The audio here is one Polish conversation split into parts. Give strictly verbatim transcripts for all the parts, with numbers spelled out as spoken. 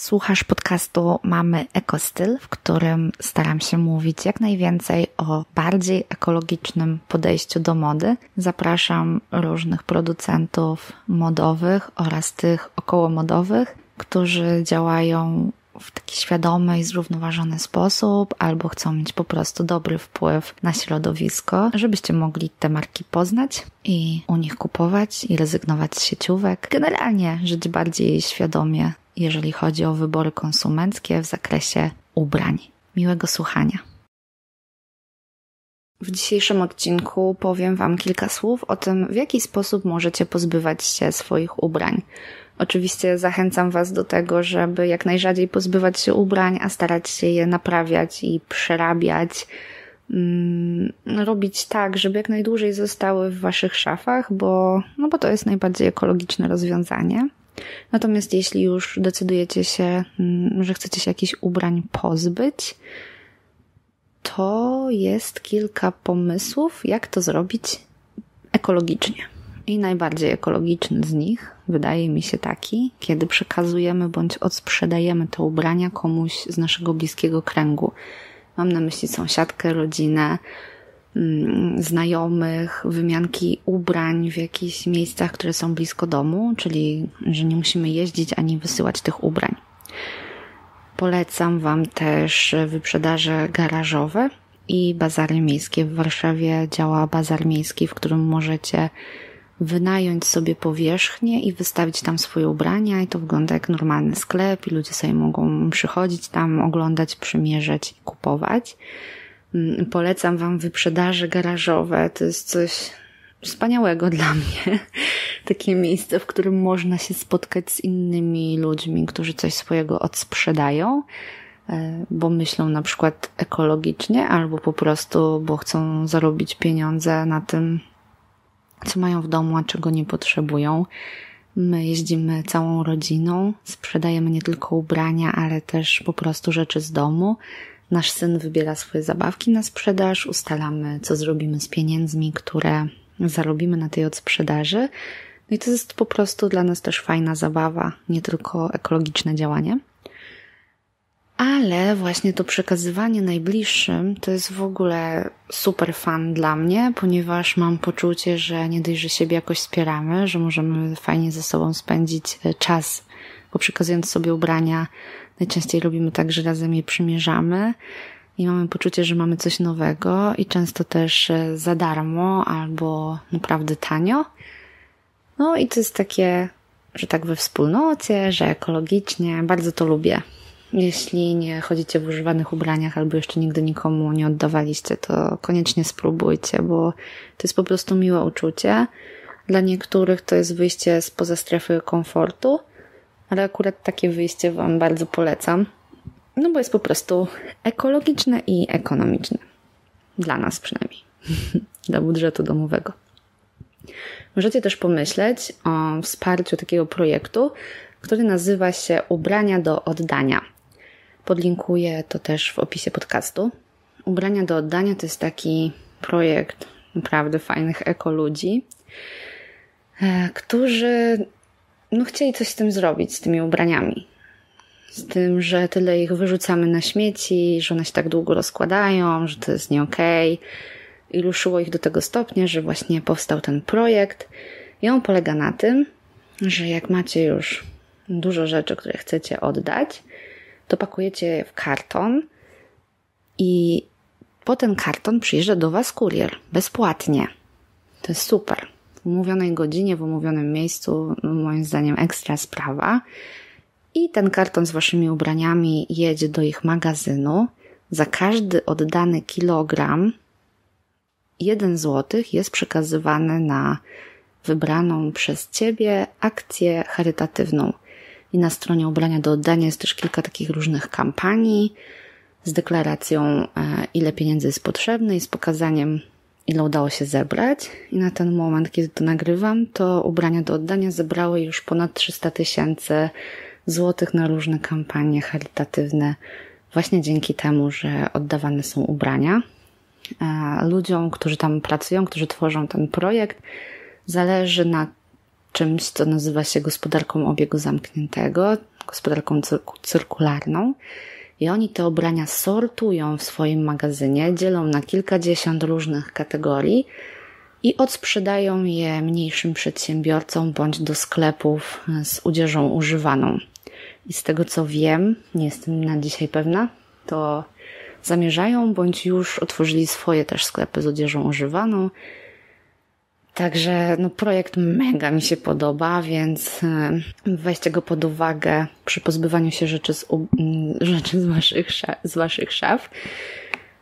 Słuchasz podcastu Mamy EkoStyl, w którym staram się mówić jak najwięcej o bardziej ekologicznym podejściu do mody. Zapraszam różnych producentów modowych oraz tych okołomodowych, którzy działają w taki świadomy i zrównoważony sposób albo chcą mieć po prostu dobry wpływ na środowisko, żebyście mogli te marki poznać i u nich kupować i rezygnować z sieciówek. Generalnie żyć bardziej świadomie, jeżeli chodzi o wybory konsumenckie w zakresie ubrań. Miłego słuchania. W dzisiejszym odcinku powiem Wam kilka słów o tym, w jaki sposób możecie pozbywać się swoich ubrań. Oczywiście zachęcam Was do tego, żeby jak najrzadziej pozbywać się ubrań, a starać się je naprawiać i przerabiać. Robić tak, żeby jak najdłużej zostały w Waszych szafach, bo, no bo to jest najbardziej ekologiczne rozwiązanie. Natomiast jeśli już decydujecie się, że chcecie się jakichś ubrań pozbyć, to jest kilka pomysłów, jak to zrobić ekologicznie. I najbardziej ekologiczny z nich wydaje mi się taki, kiedy przekazujemy bądź odsprzedajemy te ubrania komuś z naszego bliskiego kręgu. Mam na myśli sąsiadkę, rodzinę, znajomych, wymianki ubrań w jakichś miejscach, które są blisko domu, czyli że nie musimy jeździć ani wysyłać tych ubrań. Polecam Wam też wyprzedaże garażowe i bazary miejskie. W Warszawie działa bazar miejski, w którym możecie wynająć sobie powierzchnię i wystawić tam swoje ubrania i to wygląda jak normalny sklep i ludzie sobie mogą przychodzić tam, oglądać, przymierzać, kupować. Polecam Wam wyprzedaże garażowe, to jest coś wspaniałego dla mnie. Takie miejsce, w którym można się spotkać z innymi ludźmi, którzy coś swojego odsprzedają, bo myślą na przykład ekologicznie albo po prostu, bo chcą zarobić pieniądze na tym, co mają w domu, a czego nie potrzebują. My jeździmy całą rodziną, sprzedajemy nie tylko ubrania, ale też po prostu rzeczy z domu. Nasz syn wybiera swoje zabawki na sprzedaż, ustalamy, co zrobimy z pieniędzmi, które zarobimy na tej odsprzedaży. No i to jest po prostu dla nas też fajna zabawa, nie tylko ekologiczne działanie. Ale właśnie to przekazywanie najbliższym to jest w ogóle super fun dla mnie, ponieważ mam poczucie, że nie dość, że siebie jakoś wspieramy, że możemy fajnie ze sobą spędzić czas, bo przekazując sobie ubrania najczęściej robimy tak, że razem je przymierzamy i mamy poczucie, że mamy coś nowego i często też za darmo albo naprawdę tanio. No i to jest takie, że tak we wspólnocie, że ekologicznie, bardzo to lubię. Jeśli nie chodzicie w używanych ubraniach albo jeszcze nigdy nikomu nie oddawaliście, to koniecznie spróbujcie, bo to jest po prostu miłe uczucie. Dla niektórych to jest wyjście spoza strefy komfortu, ale akurat takie wyjście Wam bardzo polecam, no bo jest po prostu ekologiczne i ekonomiczne. Dla nas przynajmniej, dla budżetu domowego. Możecie też pomyśleć o wsparciu takiego projektu, który nazywa się Ubrania do oddania. Podlinkuję to też w opisie podcastu. Ubrania do oddania to jest taki projekt naprawdę fajnych ekoludzi, którzy no chcieli coś z tym zrobić, z tymi ubraniami. Z tym, że tyle ich wyrzucamy na śmieci, że one się tak długo rozkładają, że to jest nie okej. I ruszyło ich do tego stopnia, że właśnie powstał ten projekt. I on polega na tym, że jak macie już dużo rzeczy, które chcecie oddać, to pakujecie je w karton i po ten karton przyjeżdża do Was kurier bezpłatnie. To jest super. W umówionej godzinie, w umówionym miejscu, no moim zdaniem ekstra sprawa. I ten karton z Waszymi ubraniami jedzie do ich magazynu. Za każdy oddany kilogram jeden złoty jest przekazywany na wybraną przez Ciebie akcję charytatywną. I na stronie Ubrania do oddania jest też kilka takich różnych kampanii z deklaracją, ile pieniędzy jest potrzebne i z pokazaniem, ile udało się zebrać. I na ten moment, kiedy to nagrywam, to Ubrania do oddania zebrały już ponad trzysta tysięcy złotych na różne kampanie charytatywne właśnie dzięki temu, że oddawane są ubrania. Ludziom, którzy tam pracują, którzy tworzą ten projekt, zależy na czymś, co nazywa się gospodarką obiegu zamkniętego, gospodarką cyrku- cyrkularną. I oni te ubrania sortują w swoim magazynie, dzielą na kilkadziesiąt różnych kategorii i odsprzedają je mniejszym przedsiębiorcom bądź do sklepów z odzieżą używaną. I z tego co wiem, nie jestem na dzisiaj pewna, to zamierzają bądź już otworzyli swoje też sklepy z odzieżą używaną. Także no, projekt mega mi się podoba, więc weźcie go pod uwagę przy pozbywaniu się rzeczy z, u... rzeczy z, waszych, szaf, z waszych szaf.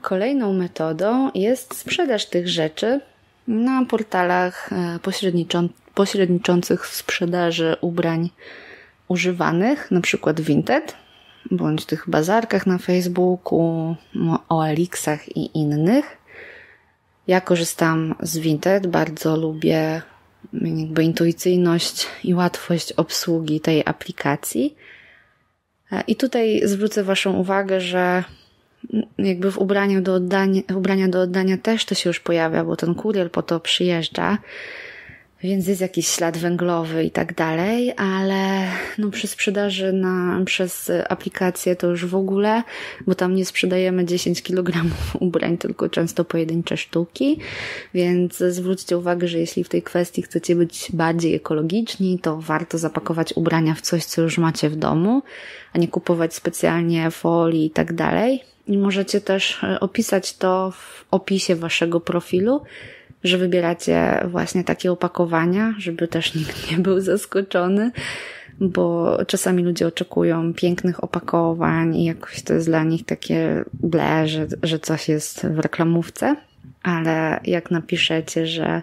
Kolejną metodą jest sprzedaż tych rzeczy na portalach pośredniczą... pośredniczących w sprzedaży ubrań używanych, na przykład Vinted, bądź tych bazarkach na Facebooku, O L X-ach i innych. Ja korzystam z Vinted, bardzo lubię jakby intuicyjność i łatwość obsługi tej aplikacji. I tutaj zwrócę Waszą uwagę, że jakby w ubraniu do oddania, w ubrania do oddania też to się już pojawia, bo ten kurier po to przyjeżdża, więc jest jakiś ślad węglowy i tak dalej, ale no przy sprzedaży na, przez aplikację to już w ogóle, bo tam nie sprzedajemy dziesięć kilogramów ubrań, tylko często pojedyncze sztuki, więc zwróćcie uwagę, że jeśli w tej kwestii chcecie być bardziej ekologiczni, to warto zapakować ubrania w coś, co już macie w domu, a nie kupować specjalnie folii i tak dalej. I możecie też opisać to w opisie waszego profilu, że wybieracie właśnie takie opakowania, żeby też nikt nie był zaskoczony, bo czasami ludzie oczekują pięknych opakowań i jakoś to jest dla nich takie ble, że, że coś jest w reklamówce, ale jak napiszecie, że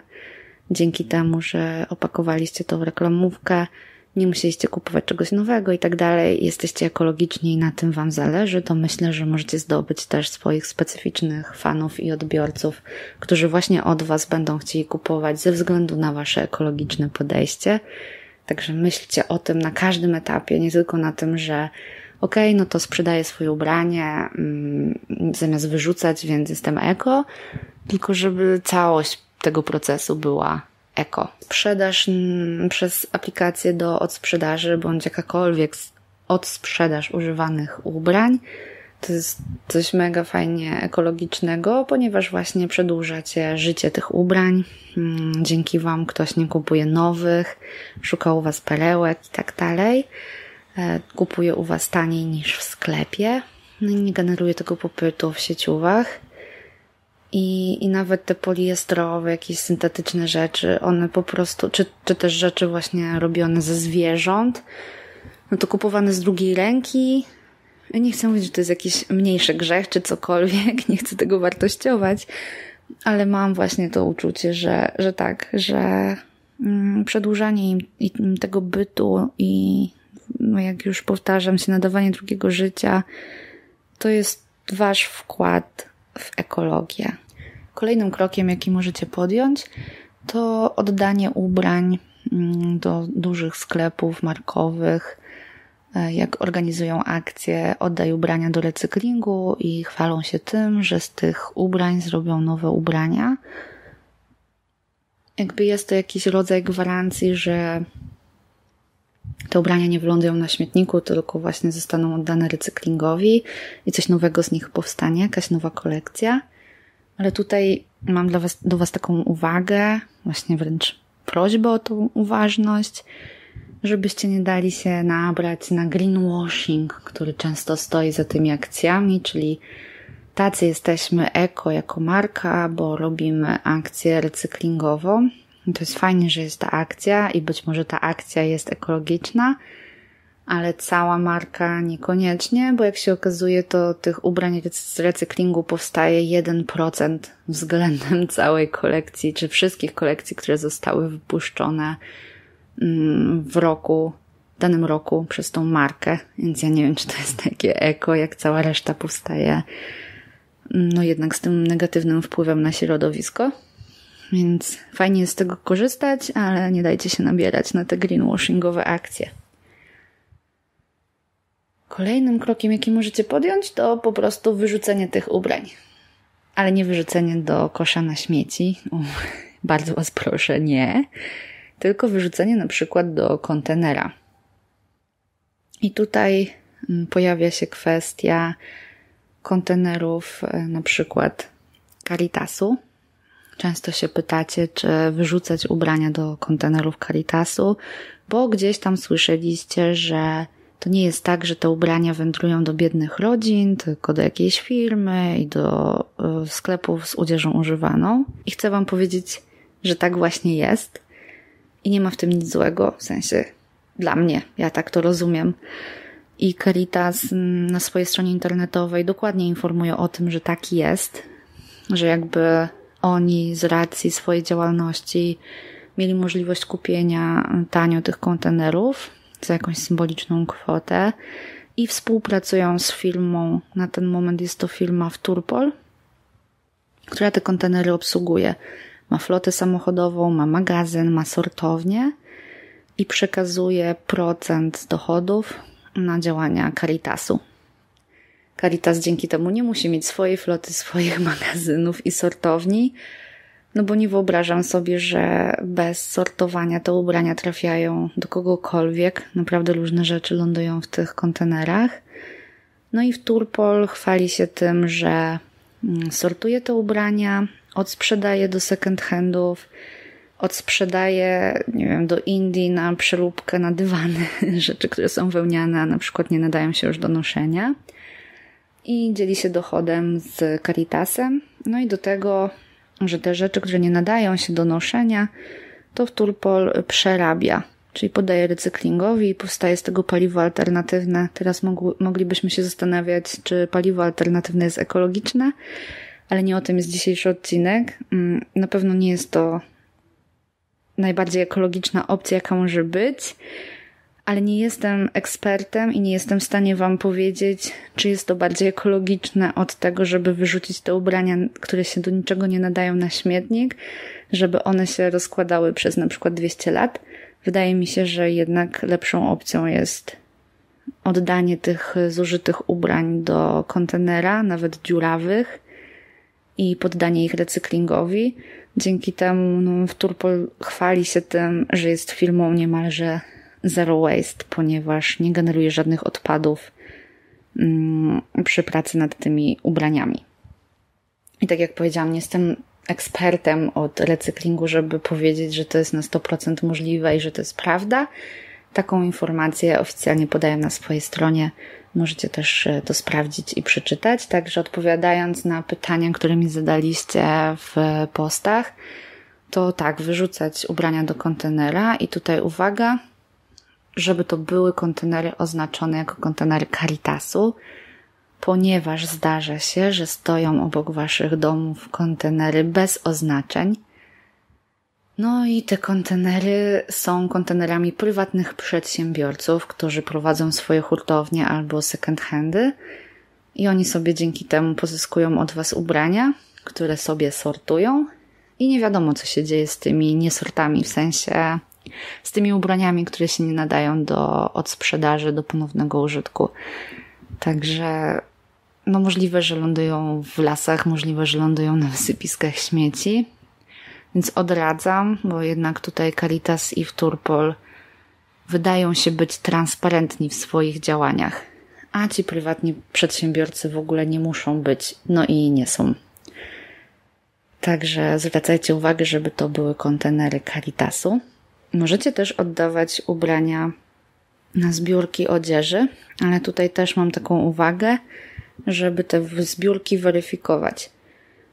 dzięki temu, że opakowaliście to w reklamówkę, nie musieliście kupować czegoś nowego i tak dalej, jesteście ekologiczni i na tym Wam zależy, to myślę, że możecie zdobyć też swoich specyficznych fanów i odbiorców, którzy właśnie od Was będą chcieli kupować ze względu na Wasze ekologiczne podejście. Także myślcie o tym na każdym etapie, nie tylko na tym, że okej, okay, no to sprzedaję swoje ubranie, mm, zamiast wyrzucać, więc jestem eko, tylko żeby całość tego procesu była eko. Sprzedaż przez aplikację do odsprzedaży bądź jakakolwiek odsprzedaż używanych ubrań to jest coś mega fajnie ekologicznego, ponieważ właśnie przedłużacie życie tych ubrań. Dzięki Wam ktoś nie kupuje nowych, szuka u Was perełek i tak dalej. Kupuje u Was taniej niż w sklepie. No i nie generuje tego popytu w sieciówkach. I, I nawet te poliestrowe, jakieś syntetyczne rzeczy, one po prostu, czy, czy też rzeczy właśnie robione ze zwierząt, no to kupowane z drugiej ręki. Ja nie chcę mówić, że to jest jakiś mniejszy grzech, czy cokolwiek, nie chcę tego wartościować, ale mam właśnie to uczucie, że, że tak, że mm, przedłużanie im, im tego bytu i, no jak już powtarzam się, nadawanie drugiego życia, to jest Wasz wkład w ekologię. Kolejnym krokiem, jaki możecie podjąć, to oddanie ubrań do dużych sklepów markowych, jak organizują akcje oddaj ubrania do recyklingu i chwalą się tym, że z tych ubrań zrobią nowe ubrania. Jakby jest to jakiś rodzaj gwarancji, że te ubrania nie wylądują na śmietniku, tylko właśnie zostaną oddane recyklingowi i coś nowego z nich powstanie, jakaś nowa kolekcja. Ale tutaj mam dla was, do Was taką uwagę, właśnie wręcz prośbę o tą uważność, żebyście nie dali się nabrać na greenwashing, który często stoi za tymi akcjami, czyli tacy jesteśmy eko jako marka, bo robimy akcję recyklingową. To jest fajnie, że jest ta akcja i być może ta akcja jest ekologiczna, ale cała marka niekoniecznie, bo jak się okazuje, to tych ubrań z recyklingu powstaje jeden procent względem całej kolekcji, czy wszystkich kolekcji, które zostały wypuszczone w roku, w danym roku przez tą markę, więc ja nie wiem, czy to jest takie eko, jak cała reszta powstaje, no jednak z tym negatywnym wpływem na środowisko. Więc fajnie jest z tego korzystać, ale nie dajcie się nabierać na te greenwashingowe akcje. Kolejnym krokiem, jaki możecie podjąć, to po prostu wyrzucenie tych ubrań. Ale nie wyrzucenie do kosza na śmieci. Uf, bardzo Was proszę, nie. tylko wyrzucenie na przykład do kontenera. I tutaj pojawia się kwestia kontenerów na przykład Caritasu. Często się pytacie, czy wyrzucać ubrania do kontenerów Caritasu, bo gdzieś tam słyszeliście, że to nie jest tak, że te ubrania wędrują do biednych rodzin, tylko do jakiejś firmy i do sklepów z odzieżą używaną. I chcę Wam powiedzieć, że tak właśnie jest i nie ma w tym nic złego, w sensie dla mnie, ja tak to rozumiem. I Caritas na swojej stronie internetowej dokładnie informuje o tym, że tak jest, że jakby oni z racji swojej działalności mieli możliwość kupienia tanio tych kontenerów za jakąś symboliczną kwotę i współpracują z firmą, na ten moment jest to firma Wtórpol, która te kontenery obsługuje. Ma flotę samochodową, ma magazyn, ma sortownię i przekazuje procent dochodów na działania Caritasu. Caritas dzięki temu nie musi mieć swojej floty, swoich magazynów i sortowni, no bo nie wyobrażam sobie, że bez sortowania te ubrania trafiają do kogokolwiek. Naprawdę różne rzeczy lądują w tych kontenerach. No i Wtórpol chwali się tym, że sortuje te ubrania, odsprzedaje do second handów, odsprzedaje, nie wiem, do Indii na przeróbkę, na dywany, rzeczy, które są wełniane, a na przykład nie nadają się już do noszenia. I dzieli się dochodem z Caritasem. No i do tego, że te rzeczy, które nie nadają się do noszenia, to Wtórpol przerabia, czyli podaje recyklingowi i powstaje z tego paliwo alternatywne. Teraz moglibyśmy się zastanawiać, czy paliwo alternatywne jest ekologiczne, ale nie o tym jest dzisiejszy odcinek. Na pewno nie jest to najbardziej ekologiczna opcja, jaka może być, ale nie jestem ekspertem i nie jestem w stanie Wam powiedzieć, czy jest to bardziej ekologiczne od tego, żeby wyrzucić te ubrania, które się do niczego nie nadają, na śmietnik, żeby one się rozkładały przez na przykład dwieście lat. Wydaje mi się, że jednak lepszą opcją jest oddanie tych zużytych ubrań do kontenera, nawet dziurawych, i poddanie ich recyklingowi. Dzięki temu no, Wtórpol chwali się tym, że jest firmą niemalże zero waste, ponieważ nie generuje żadnych odpadów mm, przy pracy nad tymi ubraniami. I tak jak powiedziałam, nie jestem ekspertem od recyklingu, żeby powiedzieć, że to jest na sto procent możliwe i że to jest prawda. Taką informację oficjalnie podaję na swojej stronie. Możecie też to sprawdzić i przeczytać. Także odpowiadając na pytania, które mi zadaliście w postach, to tak, wyrzucać ubrania do kontenera i tutaj uwaga, żeby to były kontenery oznaczone jako kontenery Caritasu, ponieważ zdarza się, że stoją obok Waszych domów kontenery bez oznaczeń. No i te kontenery są kontenerami prywatnych przedsiębiorców, którzy prowadzą swoje hurtownie albo second handy i oni sobie dzięki temu pozyskują od Was ubrania, które sobie sortują i nie wiadomo, co się dzieje z tymi niesortami, w sensie z tymi ubraniami, które się nie nadają do odsprzedaży, do ponownego użytku. Także no możliwe, że lądują w lasach, możliwe, że lądują na wysypiskach śmieci. Więc odradzam, bo jednak tutaj Caritas i Wtórpol wydają się być transparentni w swoich działaniach, a ci prywatni przedsiębiorcy w ogóle nie muszą być, no i nie są. Także zwracajcie uwagę, żeby to były kontenery Caritasu. Możecie też oddawać ubrania na zbiórki odzieży, ale tutaj też mam taką uwagę, żeby te zbiórki weryfikować.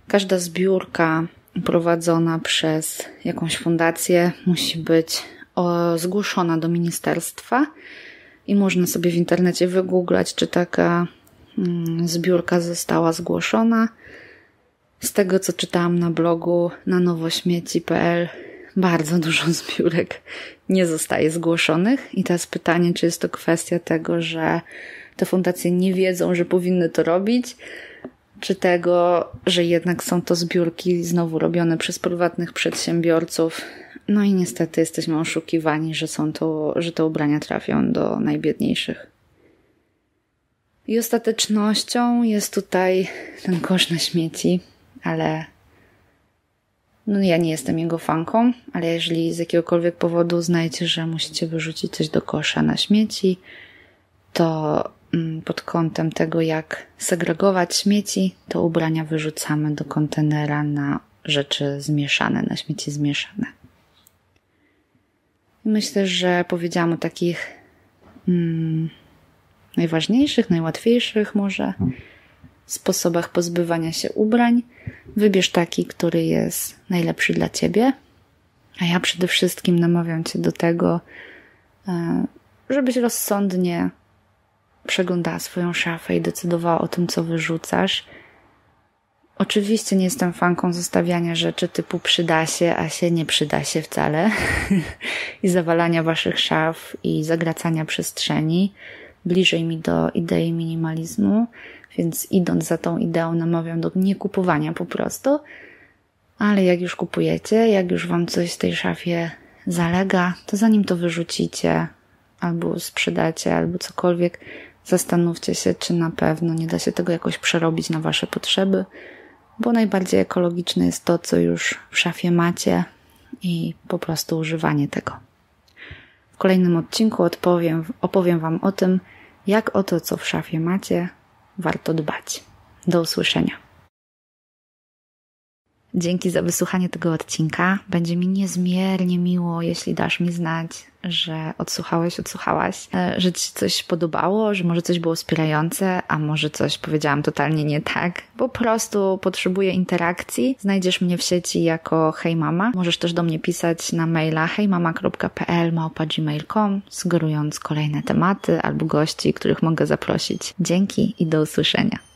Każda zbiórka prowadzona przez jakąś fundację musi być zgłoszona do ministerstwa i można sobie w internecie wygooglać, czy taka zbiórka została zgłoszona. Z tego, co czytałam na blogu nanowośmieci kropka pe el, bardzo dużo zbiórek nie zostaje zgłoszonych i teraz pytanie, czy jest to kwestia tego, że te fundacje nie wiedzą, że powinny to robić, czy tego, że jednak są to zbiórki znowu robione przez prywatnych przedsiębiorców. No i niestety jesteśmy oszukiwani, że są to, że te ubrania trafią do najbiedniejszych. I ostatecznością jest tutaj ten kosz na śmieci, ale No ja nie jestem jego fanką, ale jeżeli z jakiegokolwiek powodu uznajecie, że musicie wyrzucić coś do kosza na śmieci, to pod kątem tego, jak segregować śmieci, to ubrania wyrzucamy do kontenera na rzeczy zmieszane, na śmieci zmieszane. Myślę, że powiedziałam o takich mm, najważniejszych, najłatwiejszych może sposobach pozbywania się ubrań. Wybierz taki, który jest najlepszy dla Ciebie. A ja przede wszystkim namawiam Cię do tego, żebyś rozsądnie przeglądała swoją szafę i decydowała o tym, co wyrzucasz. Oczywiście nie jestem fanką zostawiania rzeczy typu przyda się, a się nie przyda się wcale i zawalania Waszych szaf i zagracania przestrzeni. Bliżej mi do idei minimalizmu, więc idąc za tą ideą namawiam do niekupowania po prostu, ale jak już kupujecie, jak już Wam coś w tej szafie zalega, to zanim to wyrzucicie albo sprzedacie, albo cokolwiek, zastanówcie się, czy na pewno nie da się tego jakoś przerobić na Wasze potrzeby, bo najbardziej ekologiczne jest to, co już w szafie macie i po prostu używanie tego. W kolejnym odcinku odpowiem, opowiem Wam o tym, jak o to, co w szafie macie, warto dbać. Do usłyszenia. Dzięki za wysłuchanie tego odcinka. Będzie mi niezmiernie miło, jeśli dasz mi znać, że odsłuchałeś, odsłuchałaś, że Ci coś podobało, że może coś było wspierające, a może coś powiedziałam totalnie nie tak. Po prostu potrzebuję interakcji. Znajdziesz mnie w sieci jako Hej Mama. Możesz też do mnie pisać na maila hejmama kropka pl małpa gmail kropka com, sugerując kolejne tematy albo gości, których mogę zaprosić. Dzięki i do usłyszenia.